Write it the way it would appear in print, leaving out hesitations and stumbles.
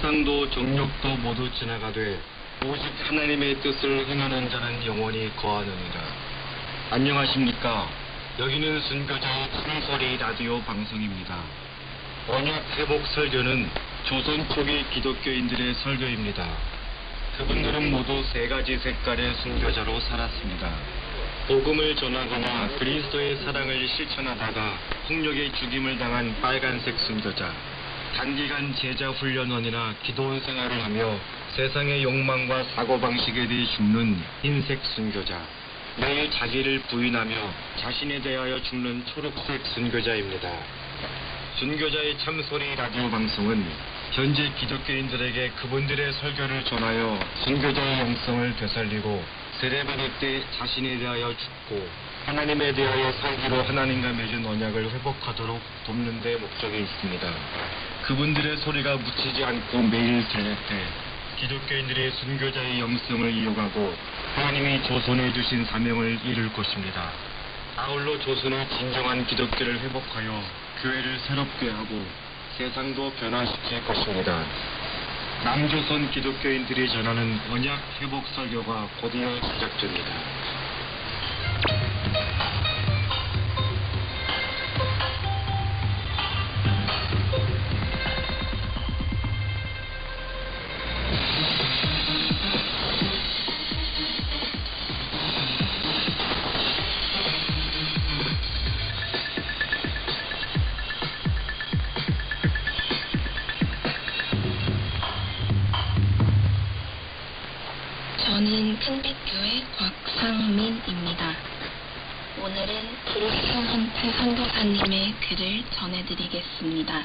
세상도 정욕도 모두 지나가되 오직 하나님의 뜻을 행하는 자는 영원히 거하느니라. 안녕하십니까. 여기는 순교자의 찬소리 라디오 방송입니다. 언약 회복 설교는 조선 초기 기독교인들의 설교입니다. 그분들은 모두 세 가지 색깔의 순교자로 살았습니다. 복음을 전하거나 그리스도의 사랑을 실천하다가 폭력의 죽임을 당한 빨간색 순교자, 단기간 제자 훈련원이나 기도원 생활을 하며 세상의 욕망과 사고방식에 대해 죽는 흰색 순교자, 매일 자기를 부인하며 자신에 대하여 죽는 초록색 순교자입니다. 순교자의 참소리 라디오 방송은 현재 기독교인들에게 그분들의 설교를 전하여 순교자의 영성을 되살리고 세례받을 때 자신에 대하여 죽고 하나님에 대하여 살기로 하나님과 맺은 언약을 회복하도록 돕는 데 목적이 있습니다. 그분들의 소리가 묻히지 않고 매일 들릴 때 기독교인들의 순교자의 영성을 이어가고 하나님이 조선에 주신 사명을 이룰 것입니다. 아울러 조선의 진정한 기독교를 회복하여 교회를 새롭게 하고 세상도 변화시킬 것입니다. 남조선 기독교인들이 전하는 언약 회복 설교가 곧이어 시작됩니다. 저는 큰빛교회 곽상민입니다. 오늘은 브루크 황트 선교사님의 글을 전해드리겠습니다.